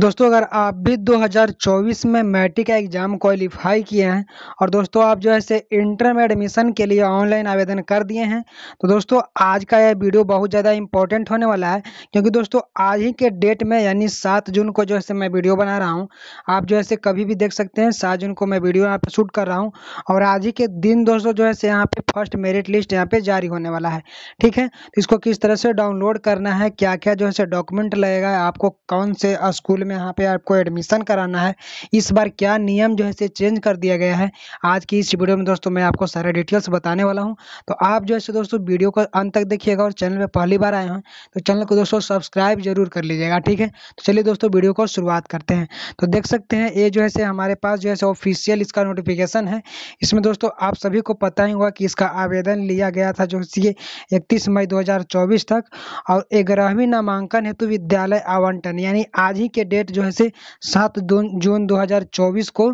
दोस्तों अगर आप भी 2024 में मैट्रिक का एग्ज़ाम क्वालिफाई किए हैं और दोस्तों आप जो है से इंटर में एडमिशन के लिए ऑनलाइन आवेदन कर दिए हैं तो दोस्तों आज का यह वीडियो बहुत ज़्यादा इंपॉर्टेंट होने वाला है, क्योंकि दोस्तों आज ही के डेट में यानी 7 जून को जो है से मैं वीडियो बना रहा हूँ। आप जो है से कभी भी देख सकते हैं, 7 जून को मैं वीडियो यहाँ पर शूट कर रहा हूँ और आज ही के दिन दोस्तों जो है से यहाँ पर फर्स्ट मेरिट लिस्ट यहाँ पर जारी होने वाला है। ठीक है, इसको किस तरह से डाउनलोड करना है, क्या क्या जो है से डॉक्यूमेंट लगेगा, आपको कौन से स्कूल में यहाँ पे आपको एडमिशन कराना है, इस बार क्या नियम जो है से चेंज कर दिया गया है, आज की इस वीडियो में दोस्तों मैं आपको सारे डिटेल्स बताने वाला हूँ। तो आप जो है से दोस्तों वीडियो को अंत तक देखिएगा और चैनल पे पहली बार आए हैं तो चैनल को दोस्तों सब्सक्राइब जरूर कर लीजिएगा। ठीक है, तो चलिए दोस्तों वीडियो को शुरुआत करते हैं। तो देख सकते हैं ये जो है से हमारे पास जो है से ऑफिशियल इसका नोटिफिकेशन है। इसमें दोस्तों आप सभी को पता ही होगा कि इसका आवेदन लिया गया था जो है 31 मई 2024 तक और 11वीं नामांकन हेतु विद्यालय आवंटन यानी आज ही के डेट जो है से 7 जून 2024 को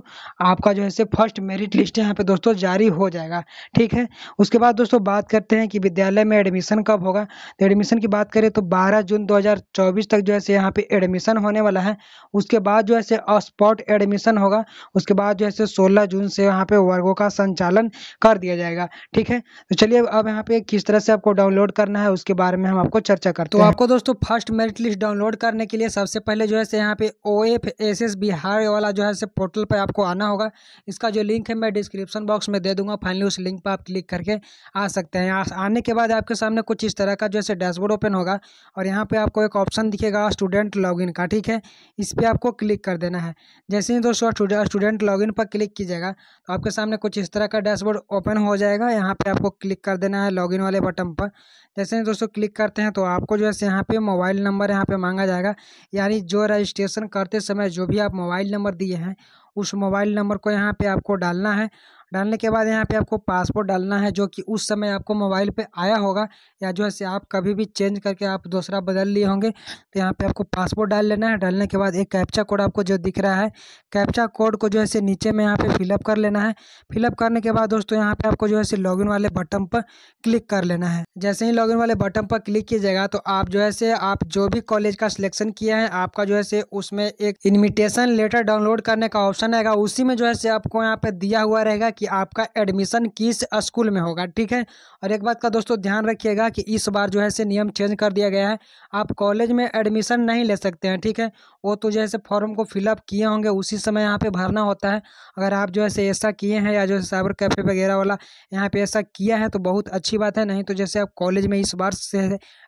आपका जो है से फर्स्ट मेरिट लिस्ट यहाँ पे दोस्तों जारी हो जाएगा। ठीक है, उसके बाद दोस्तों बात करते हैं कि विद्यालय में एडमिशन कब होगा। तो एडमिशन की बात करें तो 12 जून 2024 तक जो है से यहाँ पे एडमिशन होने वाला है। उसके बाद जो है से स्पॉट एडमिशन होगा। उसके बाद जो है से 16 जून से यहाँ पे वर्गों का संचालन कर दिया जाएगा। ठीक है, तो चलिए अब यहाँ पे किस तरह से आपको डाउनलोड करना है उसके बारे में हम आपको चर्चा करते हैं। आपको दोस्तों फर्स्ट मेरिट लिस्ट डाउनलोड करने के लिए सबसे पहले जो है से यहाँ पे OFSS बिहार वाला जो है से पोर्टल पर आपको आना होगा। इसका जो लिंक है मैं डिस्क्रिप्शन बॉक्स में दे दूंगा, फाइनली उस लिंक पर आप क्लिक करके आ सकते हैं। आने के बाद आपके सामने कुछ इस तरह का जो है डैशबोर्ड ओपन होगा और यहाँ पे आपको एक ऑप्शन दिखेगा स्टूडेंट लॉगिन का। ठीक है, इस पर आपको क्लिक कर देना है। जैसे ही दोस्तों स्टूडेंट लॉगिन पर क्लिक कीजिएगा तो आपके सामने कुछ इस तरह का डैशबोर्ड ओपन हो जाएगा। यहाँ पर आपको क्लिक कर देना है लॉगिन वाले बटन पर। जैसे ही दोस्तों क्लिक करते हैं तो आपको जो है यहाँ पे मोबाइल नंबर यहाँ पे मांगा जाएगा, यानी जो रजिस्ट्रेशन करते समय जो भी आप मोबाइल नंबर दिए हैं उस मोबाइल नंबर को यहाँ पे आपको डालना है। डालने के बाद यहाँ पे आपको पासवर्ड डालना है जो कि उस समय आपको मोबाइल पे आया होगा या जो है से आप कभी भी चेंज करके आप दूसरा बदल लिए होंगे। तो यहाँ पे आपको पासवर्ड डाल लेना है। डालने के बाद एक कैप्चा कोड आपको जो दिख रहा है, कैप्चा कोड को जो है से नीचे में यहाँ पे फिलअप कर लेना है। फिलअप करने के बाद दोस्तों यहाँ पर आपको जो है से लॉगिन वाले बटन पर क्लिक कर लेना है। जैसे ही लॉगिन वाले बटन पर क्लिक कीजिएगा तो आप जो है से आप जो भी कॉलेज का सिलेक्शन किया है आपका जो है से उसमें एक इन्विटेशन लेटर डाउनलोड करने का ऑप्शन आएगा। उसी में जो है से आपको यहाँ पे दिया हुआ रहेगा कि आपका एडमिशन किस स्कूल में होगा। ठीक है, और एक बात का दोस्तों ध्यान रखिएगा कि इस बार जो है से नियम चेंज कर दिया गया है, आप कॉलेज में एडमिशन नहीं ले सकते हैं। ठीक है, वो तो जो है से फॉर्म को फिलअप किए होंगे उसी समय यहाँ पे भरना होता है। अगर आप जो है से ऐसा किए हैं या जो है साइबर कैफे वगैरह वाला यहाँ पे ऐसा किया है तो बहुत अच्छी बात है, नहीं तो जैसे आप कॉलेज में इस बार से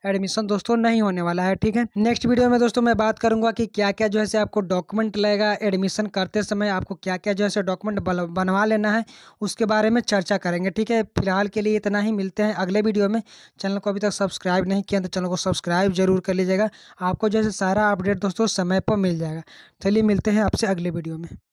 एडमिशन दोस्तों नहीं होने वाला है। ठीक है, नेक्स्ट वीडियो में दोस्तों मैं बात करूँगा कि क्या क्या जो है से आपको डॉक्यूमेंट लगेगा, एडमिशन करते समय आपको क्या क्या जो है से डॉक्यूमेंट बनवा लेना है उसके बारे में चर्चा करेंगे। ठीक है, फिलहाल के लिए इतना ही, मिलते हैं अगले वीडियो में। चैनल को अभी तक सब्सक्राइब नहीं किया तो चैनल को सब्सक्राइब जरूर कर लीजिएगा। आपको जैसे सारा अपडेट दोस्तों समय पर मिल जाएगा। चलिए मिलते हैं आपसे अगले वीडियो में।